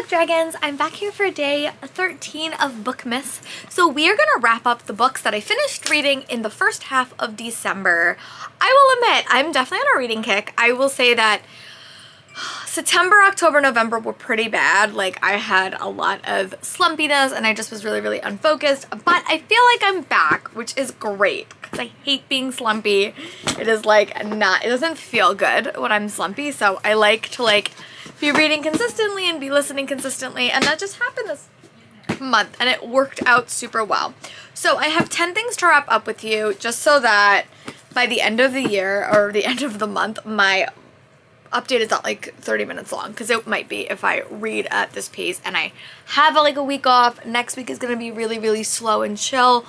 Book Dragons! I'm back here for day 13 of Bookmas. So we are going to wrap up the books that I finished reading in the first half of December. I will admit, I'm definitely on a reading kick. I will say that September, October, November were pretty bad. Like, I had a lot of slumpiness and I just was really unfocused. But I feel like I'm back, which is great because I hate being slumpy. It is like not, it doesn't feel good when I'm slumpy. So I like to be reading consistently and be listening consistently, and that just happened this month and it worked out super well. So I have 10 things to wrap up with you just so that by the end of the year or the end of the month, my update is not like 30 minutes long, because it might be if I read at this pace and I have like a week off. Next week is going to be really slow and chill.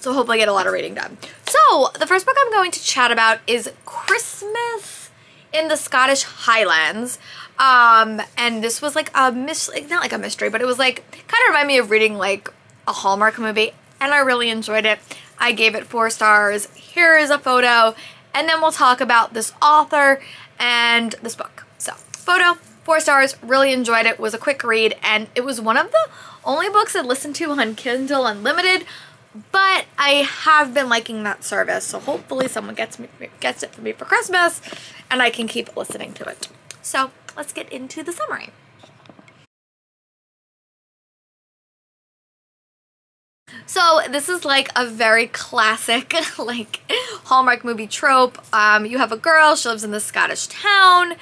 So hopefully I get a lot of reading done. So the first book I'm going to chat about is Christmas in the Scottish Highlands. And this was like a mystery, not like a mystery, but it was like, kind of reminded me of reading like a Hallmark movie, and I really enjoyed it. I gave it 4 stars. Here is a photo, and then we'll talk about this author and this book. So, photo, 4 stars, really enjoyed it, was a quick read, and it was one of the only books I listened to on Kindle Unlimited, but I have been liking that service, so hopefully someone gets it for me for Christmas, and I can keep listening to it. So, let's get into the summary. So this is like a very classic like Hallmark movie trope. You have a girl, she lives in this Scottish town.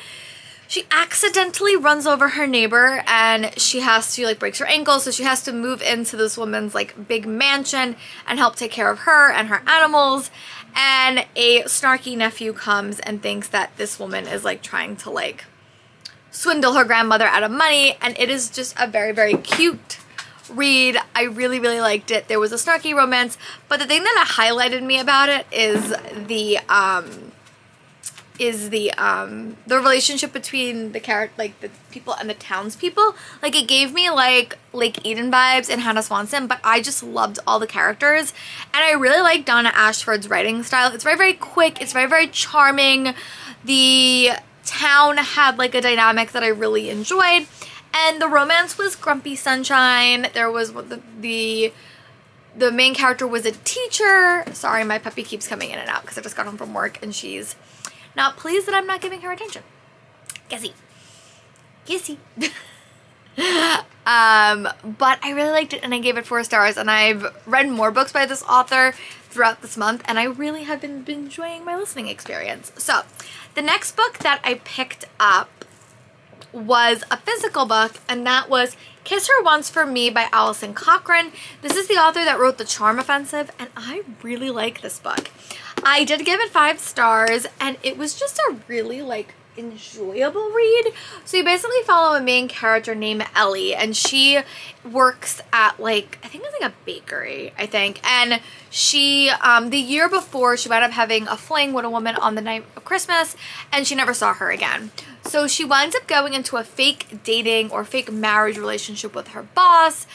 She accidentally runs over her neighbor and she has to breaks her ankle, so she has to move into this woman's big mansion and help take care of her and her animals. And a snarky nephew comes and thinks that this woman is trying to swindle her grandmother out of money, and it is just a very cute read. I really liked it. There was a snarky romance, but the thing that highlighted me about it is the relationship between the character, the people and the townspeople. It gave me Lake Eden vibes and Hannah Swanson, but I just loved all the characters, and I really like Donna Ashford's writing style. It's very quick. It's very charming. The town had a dynamic that I really enjoyed, and the romance was grumpy sunshine. There was the main character was a teacher. Sorry, my puppy keeps coming in and out because I just got home from work and she's not pleased that I'm not giving her attention. Kissy. But I really liked it, and I gave it 4 stars, and I've read more books by this author throughout this month, and I really have been enjoying my listening experience. So the next book that I picked up was a physical book, and that was Kiss Her Once For Me by Allison Cochrane. This is the author that wrote The Charm Offensive, and I really like this book. I did give it 5 stars, and it was just a really enjoyable read. So you basically follow a main character named Ellie, and she works at I think it's a bakery, and she the year before she wound up having a fling with a woman on the night of Christmas, and she never saw her again. So she winds up going into a fake dating or fake marriage relationship with her boss,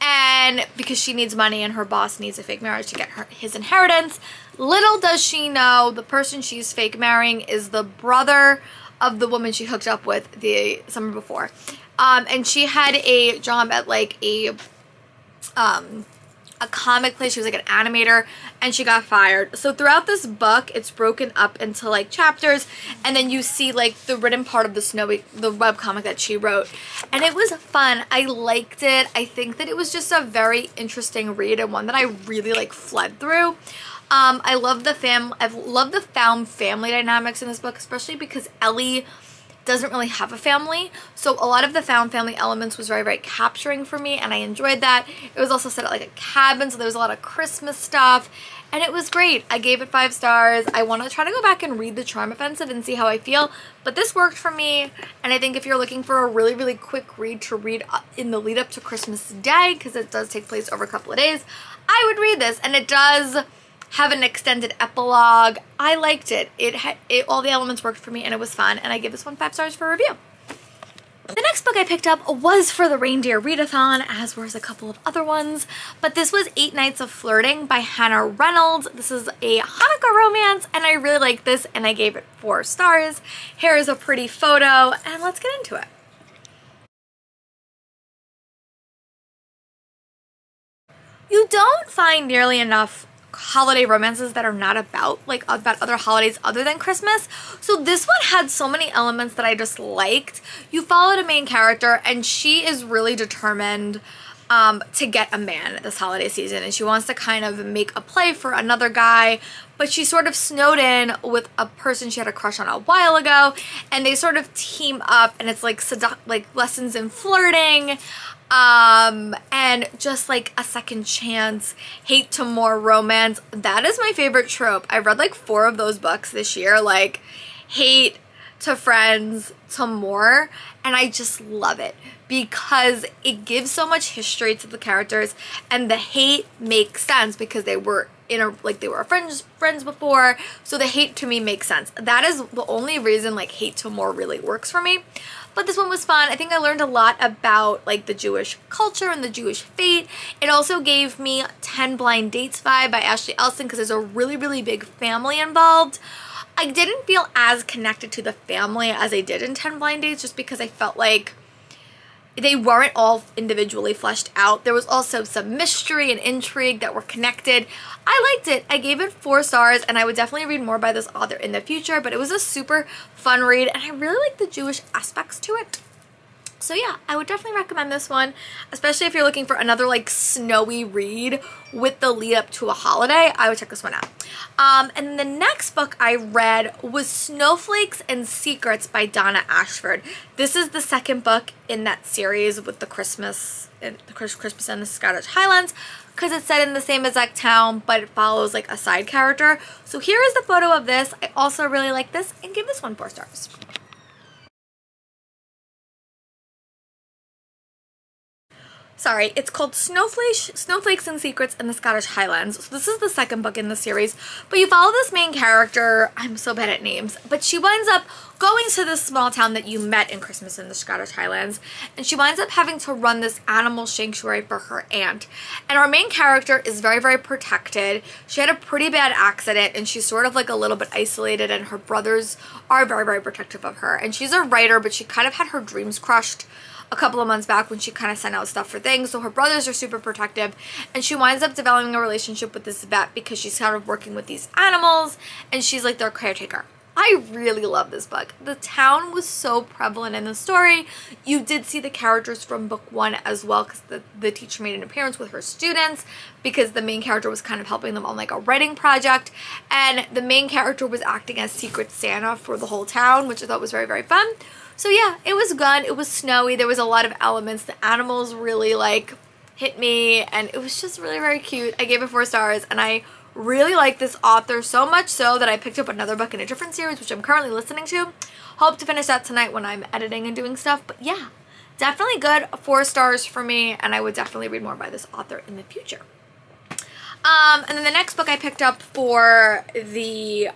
and because she needs money and her boss needs a fake marriage to get his inheritance. Little does she know, the person she's fake marrying is the brother of the woman she hooked up with the summer before. And she had a job at a comic place. She was an animator, and she got fired. So throughout this book, it's broken up into chapters, and then you see the written part of the webcomic that she wrote, and it was fun. I liked it. I think that it was just a very interesting read, and one that I really fled through. I love the found family dynamics in this book, especially because Ellie doesn't really have a family, so a lot of the found family elements was very capturing for me, and I enjoyed that. It was also set at a cabin, so there was a lot of Christmas stuff, and it was great. I gave it 5 stars. I want to try to go back and read The Charm Offensive and see how I feel, but this worked for me, and I think if you're looking for a really quick read to read in the lead up to Christmas Day, because it does take place over a couple of days, I would read this, and it does have an extended epilogue. I liked it. All the elements worked for me, and it was fun, and I give this one 5 stars for review. The next book I picked up was for the Reindeer Readathon, as was a couple of other ones, but this was 8 Nights of Flirting by Hannah Reynolds. This is a Hanukkah romance, and I really like this, and I gave it 4 stars. Here is a pretty photo, and let's get into it. you don't find nearly enough holiday romances that are not about other holidays other than Christmas. So this one had so many elements that I just liked. You followed a main character and she is really determined to get a man this holiday season, and she wants to kind of make a play for another guy, but she's sort of snowed in with a person she had a crush on a while ago, and they sort of team up, and it's like lessons in flirting and just like a second chance, hate to more romance. That is my favorite trope. I've read like 4 of those books this year, like hate to friends to more, and I just love it because it gives so much history to the characters, and the hate makes sense because they were friends before, so the hate to me makes sense. That is the only reason like hate to more really works for me. But this one was fun. I think I learned a lot about like the Jewish culture and the Jewish fate. It also gave me 10 Blind Dates vibe by Ashley Elson because there's a really, really big family involved. I didn't feel as connected to the family as I did in 10 Blind Dates just because I felt like they weren't all individually fleshed out. There was also some mystery and intrigue that were connected. I liked it. I gave it 4 stars, and I would definitely read more by this author in the future, but it was a super fun read, and I really like the Jewish aspects to it. So yeah, I would definitely recommend this one, especially if you're looking for another like snowy read with the lead up to a holiday. I would check this one out. And the next book I read was Snowflakes and Secrets by Donna Ashford. This is the 2nd book in that series with the Christmas in the Scottish Highlands, because it's set in the same exact town, but it follows like a side character. So here is the photo of this. I also really like this and give this one 4 stars. Sorry, it's called Snowflakes and Secrets in the Scottish Highlands. So this is the 2nd book in the series, but you follow this main character, I'm so bad at names, but she winds up going to this small town that you met in Christmas in the Scottish Highlands, and she winds up having to run this animal sanctuary for her aunt. And our main character is very, very protected. She had a pretty bad accident, and she's sort of like a little bit isolated, and her brothers are very, very protective of her. And she's a writer, but she kind of had her dreams crushed a couple of months back when she kind of sent out stuff for things, so her brothers are super protective, and she winds up developing a relationship with this vet because she's kind of working with these animals, and she's like their caretaker. I really love this book. The town was so prevalent in the story. You did see the characters from book 1 as well, because the teacher made an appearance with her students because the main character was kind of helping them on like a writing project, and the main character was acting as Secret Santa for the whole town, which I thought was very, very fun. So yeah, it was good. It was snowy. There was a lot of elements. The animals really like hit me, and it was just really, very cute. I gave it 4 stars, and I really like this author, so much so that I picked up another book in a different series, which I'm currently listening to. Hope to finish that tonight when I'm editing and doing stuff. But yeah, definitely good. 4 stars for me, and I would definitely read more by this author in the future. And then the next book I picked up for the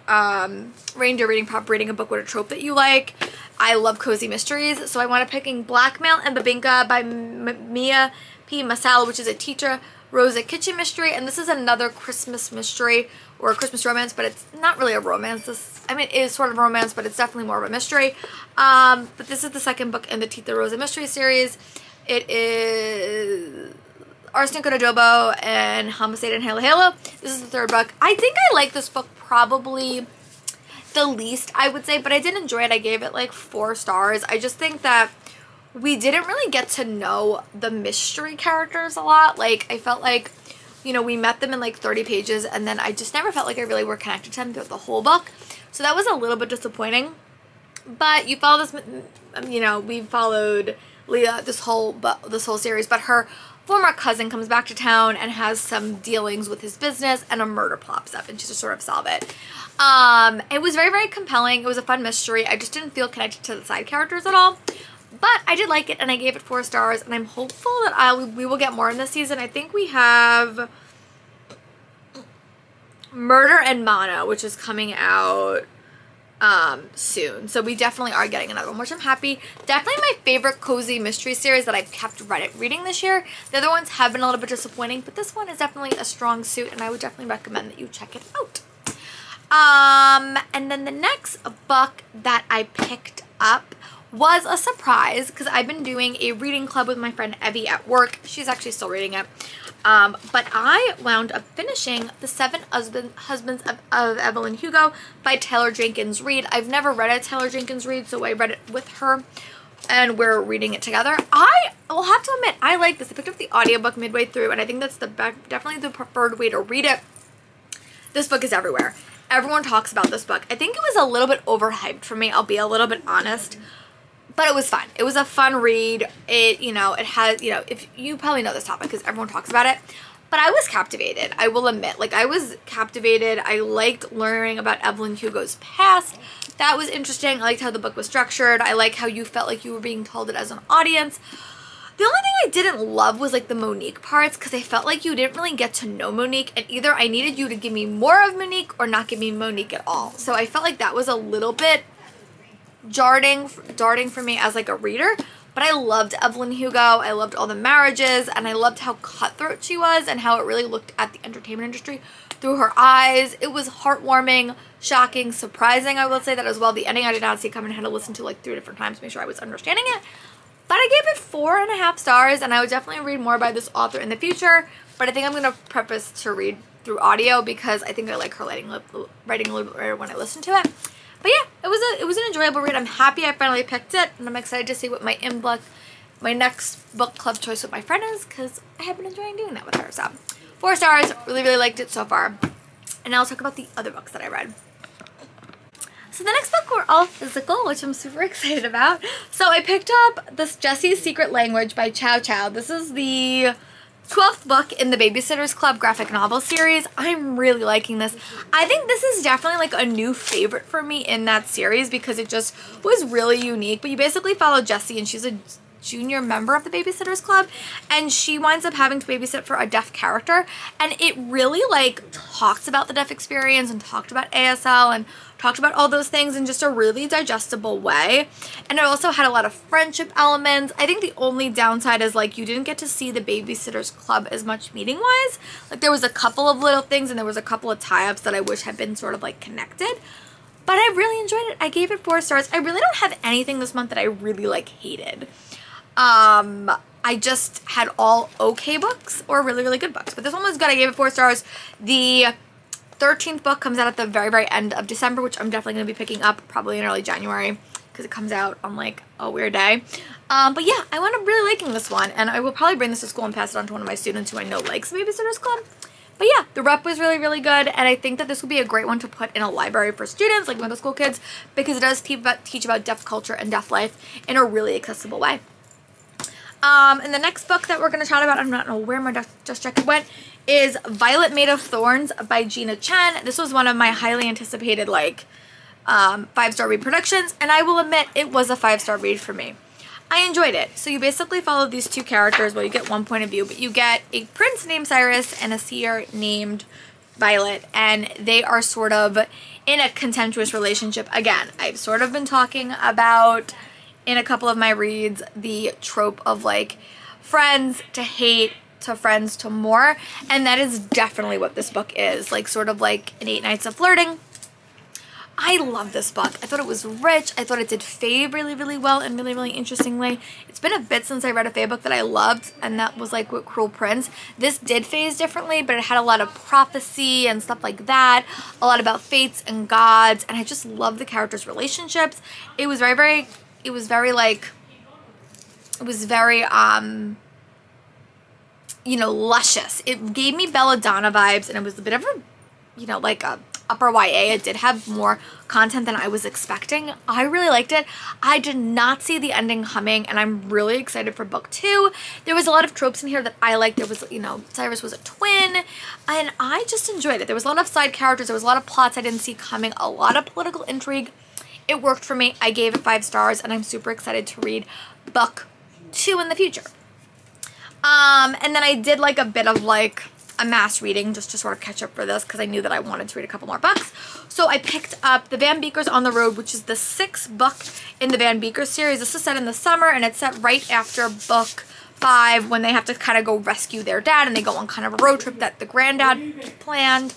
Reindeer Reading Pop, reading a book with a trope that you like. I love cozy mysteries, so I wound up picking Blackmail and Babinka by M Mia P. Masal, which is a Tita Rosie's Kitchen Mystery, and this is another Christmas mystery or Christmas romance, but it's not really a romance. I mean, it is sort of a romance, but it's definitely more of a mystery. But this is the 2nd book in the Tita Rosie's Mystery series. It is Arsenic and Adobo and Homicide and Halo Halo. This is the 3rd book. I think I like this book probably the least, I would say, but I did enjoy it. I gave it like 4 stars. I just think that we didn't really get to know the mystery characters a lot. Like, I felt like, you know, we met them in like 30 pages, and then I just never felt like I really were connected to them throughout the whole book. So that was a little bit disappointing. But you follow this, you know, we followed Leah this whole series, but her former cousin comes back to town and has some dealings with his business, and a murder pops up, and she's just sort of solve it. It was very, very compelling. It was a fun mystery. I just didn't feel connected to the side characters at all, but I did like it, and I gave it 4 stars, and I'm hopeful that we will get more in this season. I think we have Murder and Mana, which is coming out soon, so we definitely are getting another one, which I'm happy. Definitely my favorite cozy mystery series that I've kept reading this year. The other ones have been a little bit disappointing, but this one is definitely a strong suit, and I would definitely recommend that you check it out. And then the next book that I picked up was a surprise, because I've been doing a reading club with my friend Evie at work. She's actually still reading it. But I wound up finishing The Seven Husbands of Evelyn Hugo by Taylor Jenkins Reid. I've never read a Taylor Jenkins Reid, so I read it with her, and we're reading it together. I will have to admit, I like this. I picked up the audiobook midway through, and I think that's the definitely the preferred way to read it. This book is everywhere. Everyone talks about this book. I think it was a little bit overhyped for me, I'll be a little bit honest. But it was fun. It was a fun read. It, you know, it has, you know, if you probably know this topic because everyone talks about it. But I was captivated, I will admit. Like, I was captivated. I liked learning about Evelyn Hugo's past. That was interesting. I liked how the book was structured. I like how you felt like you were being told it as an audience. The only thing I didn't love was, like, the Monique parts, because I felt like you didn't really get to know Monique, and either I needed you to give me more of Monique or not give me Monique at all. So I felt like that was a little bit jarring for me as, like, a reader. But I loved Evelyn Hugo. I loved all the marriages, and I loved how cutthroat she was and how it really looked at the entertainment industry through her eyes. It was heartwarming, shocking, surprising. I will say that as well. The ending I did not see coming. I had to listen to, like, 3 different times to make sure I was understanding it. But I gave it 4.5 stars, and I would definitely read more by this author in the future. But I think I'm going to preface to read through audio, because I think I like her writing a little bit better when I listen to it. But yeah, it was an enjoyable read. I'm happy I finally picked it, and I'm excited to see what my next book club choice with my friend is, because I have been enjoying doing that with her. So 4 stars, really, really liked it so far. And now I'll talk about the other books that I read. So the next book were all physical, which I'm super excited about. So I picked up this Jessie's Secret Language by Chow Chow. This is the 12th book in the Babysitters Club graphic novel series. I'm really liking this. I think this is definitely like a new favorite for me in that series, because it just was really unique. But you basically follow Jessie, and she's a junior member of the Babysitters Club, and she winds up having to babysit for a deaf character, and it really like talks about the deaf experience and talked about ASL and talked about all those things in just a really digestible way. And it also had a lot of friendship elements. I think the only downside is like you didn't get to see the Babysitters Club as much meeting wise. Like there was a couple of little things and there was a couple of tie-ups that I wish had been sort of like connected. But I really enjoyed it. I gave it 4 stars. I really don't have anything this month that I really like hated. I just had all okay books or really, really good books. But this one was good. I gave it 4 stars. The 13th book comes out at the very, very end of December, which I'm definitely going to be picking up probably in early January, because it comes out on like a weird day. But yeah, I wound up really liking this one, and I will probably bring this to school and pass it on to one of my students who I know likes Babysitters Club. But yeah, the rep was really, really good, and I think that this would be a great one to put in a library for students, like middle school kids, because it does teach about deaf culture and deaf life in a really accessible way. And the next book that we're going to chat about, I'm not know where my dust jacket went, is Violet Made of Thorns by Gina Chen. This was one of my highly anticipated, like, 5-star read productions, and I will admit it was a 5-star read for me. I enjoyed it. So you basically follow these 2 characters. Well, you get 1 point of view, but you get a prince named Cyrus and a seer named Violet, and they are sort of in a contentious relationship. Again, I've sort of been talking about, in a couple of my reads, the trope of like friends to hate to friends to more, and that is definitely what this book is, like sort of like an 8 Nights of Flirting. I love this book. I thought it was rich. I thought it did fae really, really well and really, really interestingly. It's been a bit since I read a fae book that I loved, and that was like with Cruel Prince. This did faes differently, but it had a lot of prophecy and stuff like that, a lot about fates and gods, and I just love the characters' relationships. It was very, very... It was very, you know, luscious. It gave me Belladonna vibes, and it was a bit of a, you know, like a upper YA. It did have more content than I was expecting. I really liked it. I did not see the ending coming, and I'm really excited for book 2. There was a lot of tropes in here that I liked. There was, you know, Cyrus was a twin, and I just enjoyed it. There was a lot of side characters. There was a lot of plots I didn't see coming, a lot of political intrigue. It worked for me. I gave it 5 stars, and I'm super excited to read book 2 in the future. And then I did like a bit of like a mass reading just to sort of catch up for this, because I knew that I wanted to read a couple more books. So I picked up The Van Beakers on the Road, which is the 6th book in the Van Beakers series. This is set in the summer, and it's set right after book 5 when they have to kind of go rescue their dad, and they go on kind of a road trip that the granddad planned.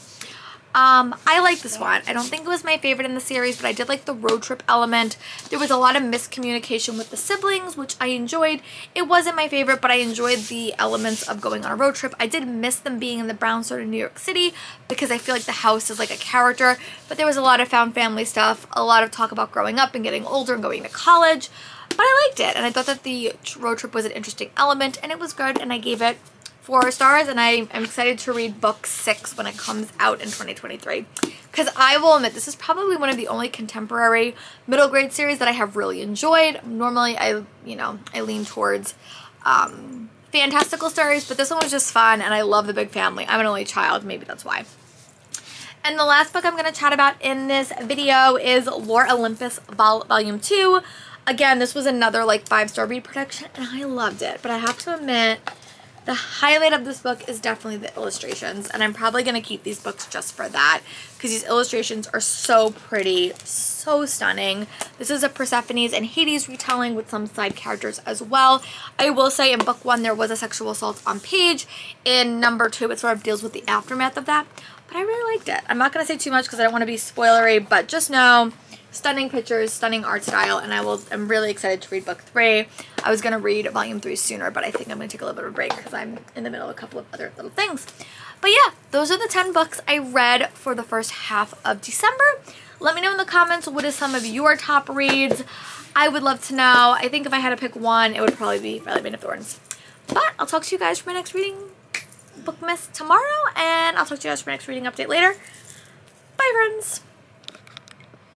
I like this one. I don't think it was my favorite in the series, but I did like the road trip element. There was a lot of miscommunication with the siblings, which I enjoyed. It wasn't my favorite, but I enjoyed the elements of going on a road trip. I did miss them being in the brownstone in New York City because I feel like the house is like a character, but there was a lot of found family stuff, a lot of talk about growing up and getting older and going to college, but I liked it. And I thought that the road trip was an interesting element and it was good, and I gave it 4 stars, and I'm excited to read book 6 when it comes out in 2023, because I will admit this is probably one of the only contemporary middle grade series that I have really enjoyed. Normally I lean towards fantastical stories, but this one was just fun, and I love the big family. I'm an only child, maybe that's why. And the last book I'm going to chat about in this video is Lore Olympus Volume 2. Again, this was another like 5-star read production, and I loved it, but I have to admit the highlight of this book is definitely the illustrations, and I'm probably going to keep these books just for that because these illustrations are so pretty, so stunning. This is a Persephone's and Hades retelling with some side characters as well. I will say in book 1 there was a sexual assault on Paige. In number 2 it sort of deals with the aftermath of that, but I really liked it. I'm not going to say too much because I don't want to be spoilery, but just know stunning pictures, stunning art style, and I'm really excited to read book 3. I was going to read volume 3 sooner, but I think I'm going to take a little bit of a break because I'm in the middle of a couple of other little things. But yeah, those are the 10 books I read for the first half of December. Let me know in the comments, what is some of your top reads? I would love to know. I think if I had to pick one, it would probably be Violet Made of Thorns. But I'll talk to you guys for my next reading Bookmas tomorrow, and I'll talk to you guys for my next reading update later. Bye, friends!